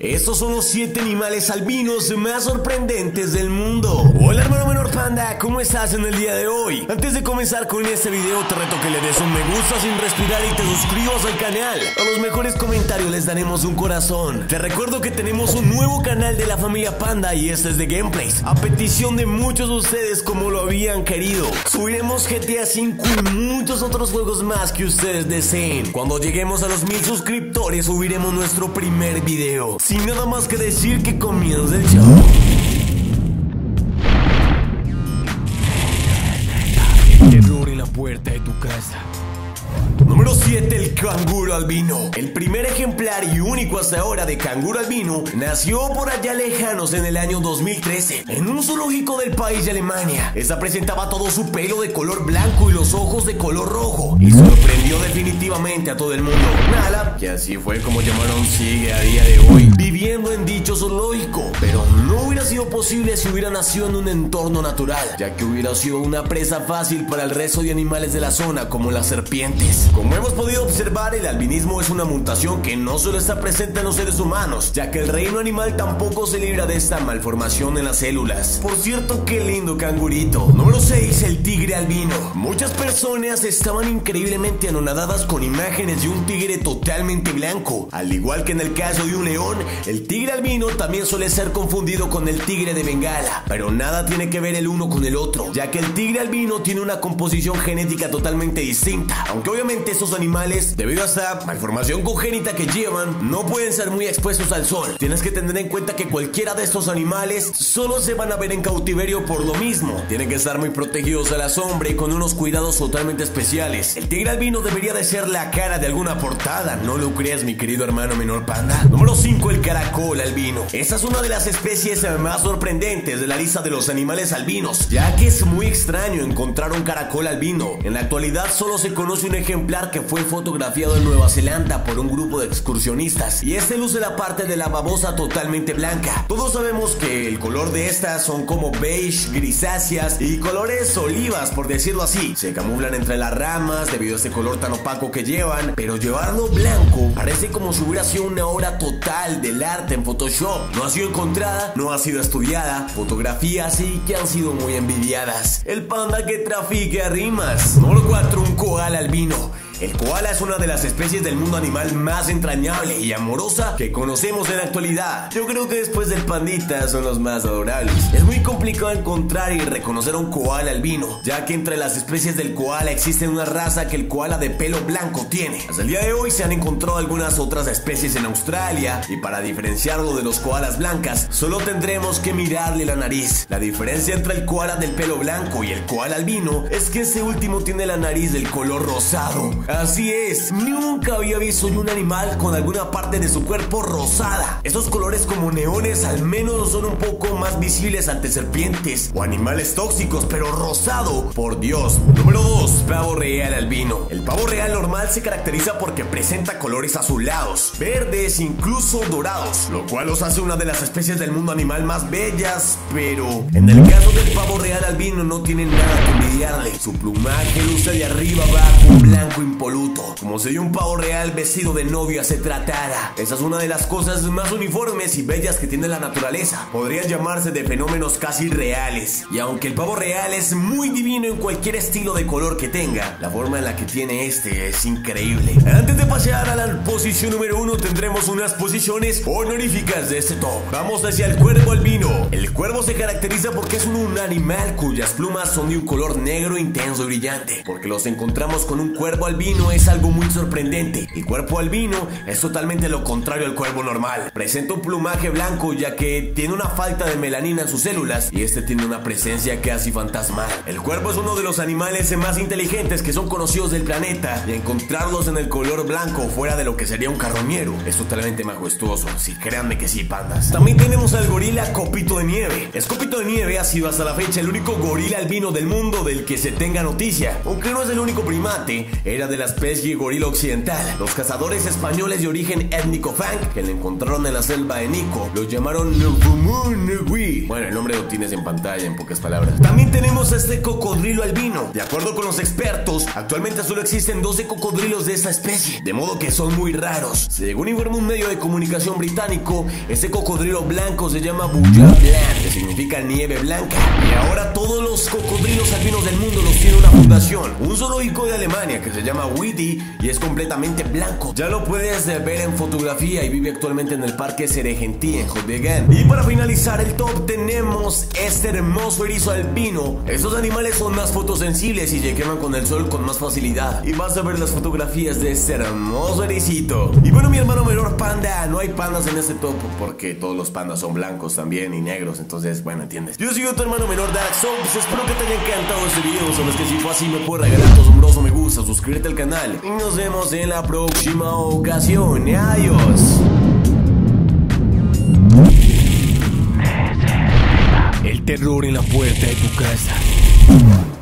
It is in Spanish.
Estos son los 7 animales albinos más sorprendentes del mundo. Hola hermano menor panda, ¿cómo estás en el día de hoy? Antes de comenzar con este video te reto que le des un me gusta sin respirar y te suscribas al canal. A los mejores comentarios les daremos un corazón. Te recuerdo que tenemos un nuevo canal de la familia panda y este es de gameplays, a petición de muchos de ustedes como lo habían querido. Subiremos GTA V y muchos otros juegos más que ustedes deseen. Cuando lleguemos a los 1000 suscriptores subiremos nuestro primer video. Sin nada más que decir, que comience el show. Terror en la puerta de tu casa. Número 7. El canguro albino. El primer ejemplar y único hasta ahora de canguro albino nació por allá lejanos en el año 2013 en un zoológico del país de Alemania. Esta presentaba todo su pelo de color blanco y los ojos de color rojo, y sorprendió definitivamente a todo el mundo. Nala, que así fue como llamaron, sigue a día de hoy viviendo en dicho zoológico, pero no hubiera sido posible si hubiera nacido en un entorno natural, ya que hubiera sido una presa fácil para el resto de animales de la zona, como las serpientes. Como hemos podido observar, el albinismo es una mutación que no solo está presente en los seres humanos, ya que el reino animal tampoco se libra de esta malformación en las células. Por cierto, qué lindo cangurito. Número 6. El tigre albino. Muchas personas estaban increíblemente anonadadas con imágenes de un tigre totalmente blanco. Al igual que en el caso de un león, el tigre albino también suele ser confundido con el tigre de Bengala, pero nada tiene que ver el uno con el otro, ya que el tigre albino tiene una composición genética totalmente distinta, aunque obviamente estos animales, debido a esta malformación congénita que llevan, no pueden ser muy expuestos al sol. Tienes que tener en cuenta que cualquiera de estos animales solo se van a ver en cautiverio por lo mismo. Tienen que estar muy protegidos a la sombra y con unos cuidados totalmente especiales. El tigre albino debería de ser la cara de alguna portada, ¿no lo crees, mi querido hermano menor panda? Número 5. El caracol albino. Esta es una de las especies más sorprendentes de la lista de los animales albinos, ya que es muy extraño encontrar un caracol albino. En la actualidad solo se conoce un ejemplar que fue fotografiado en Nueva Zelanda por un grupo de excursionistas, y este luce la parte de la babosa totalmente blanca. Todos sabemos que el color de estas son como beige, grisáceas y colores olivas, por decirlo así. Se camuflan entre las ramas debido a este color tan opaco que llevan, pero llevarlo blanco parece como si hubiera sido una obra total del arte en Photoshop. No ha sido encontrada, no ha sido estudiada, fotografías sí que han sido muy envidiadas. El panda que trafica rimas. Número 4. Un koala albino. El koala es una de las especies del mundo animal más entrañable y amorosa que conocemos en la actualidad. Yo creo que después del pandita son los más adorables. Es muy complicado encontrar y reconocer a un koala albino, ya que entre las especies del koala existe una raza que el koala de pelo blanco tiene. Hasta el día de hoy se han encontrado algunas otras especies en Australia, y para diferenciarlo de los koalas blancas solo tendremos que mirarle la nariz. La diferencia entre el koala del pelo blanco y el koala albino es que este último tiene la nariz del color rosado. Así es, nunca había visto yo un animal con alguna parte de su cuerpo rosada. Estos colores como neones al menos son un poco más visibles ante serpientes o animales tóxicos, pero rosado, por Dios. Número 2. Pavo real albino. El pavo real normal se caracteriza porque presenta colores azulados, verdes, incluso dorados, lo cual los hace una de las especies del mundo animal más bellas, pero en el caso del pavo real albino no tiene nada que envidiarle. Su plumaje luce de arriba abajo, blanco y impoluto, como si un pavo real vestido de novia se tratara. Esa es una de las cosas más uniformes y bellas que tiene la naturaleza. Podrían llamarse de fenómenos casi reales. Y aunque el pavo real es muy divino en cualquier estilo de color que tenga, la forma en la que tiene este es increíble. Antes de pasar a la posición número 1 tendremos unas posiciones honoríficas de este top. Vamos hacia el cuervo albino. El cuervo se caracteriza porque es un animal cuyas plumas son de un color negro intenso y brillante. Porque los encontramos con un cuervo albino es algo muy sorprendente. El cuervo albino es totalmente lo contrario al cuervo normal. Presenta un plumaje blanco ya que tiene una falta de melanina en sus células, y este tiene una presencia casi fantasmal. El cuervo es uno de los animales más inteligentes que son conocidos del planeta, y encontrarlos en el color blanco fuera de lo que sería un carroñero es totalmente majestuoso. Sí, créanme que sí, pandas. También tenemos al gorila copito de nieve. El copito de nieve ha sido hasta la fecha el único gorila albino del mundo del que se tenga noticia. Aunque no es el único primate, era de de las Pesci y gorila occidental. Los cazadores españoles de origen étnico fang que le encontraron en la selva de Nico los llamaron Nugumunuwi. Bueno, el nombre lo tienes en pantalla en pocas palabras. También tenemos a este cocodrilo albino. De acuerdo con los expertos, actualmente solo existen 12 cocodrilos de esta especie, de modo que son muy raros. Según informó un medio de comunicación británico, este cocodrilo blanco se llama Bulla Blanc, que significa nieve blanca. Y ahora todos los cocodrilos albinos del mundo los tiene una fundación, un zoológico de Alemania que se llama Widi y es completamente blanco. Ya lo puedes ver en fotografía y vive actualmente en el parque Serengeti en Jodvegan. Y para finalizar el top tenemos este hermoso erizo albino. Estos animales son más fotosensibles y se queman con el sol con más facilidad. Y vas a ver las fotografías de este hermoso ericito. Y bueno, mi hermano menor panda, no hay pandas en este top porque todos los pandas son blancos también y negros, entonces bueno, entiendes. Yo soy tu hermano menor Dark Souls, espero que te haya encantado este video. Sabes que si fue así me puedes regalar tu asombroso me gusta, suscríbete al canal y nos vemos en la próxima ocasión. Adiós. El terror en la puerta de tu casa.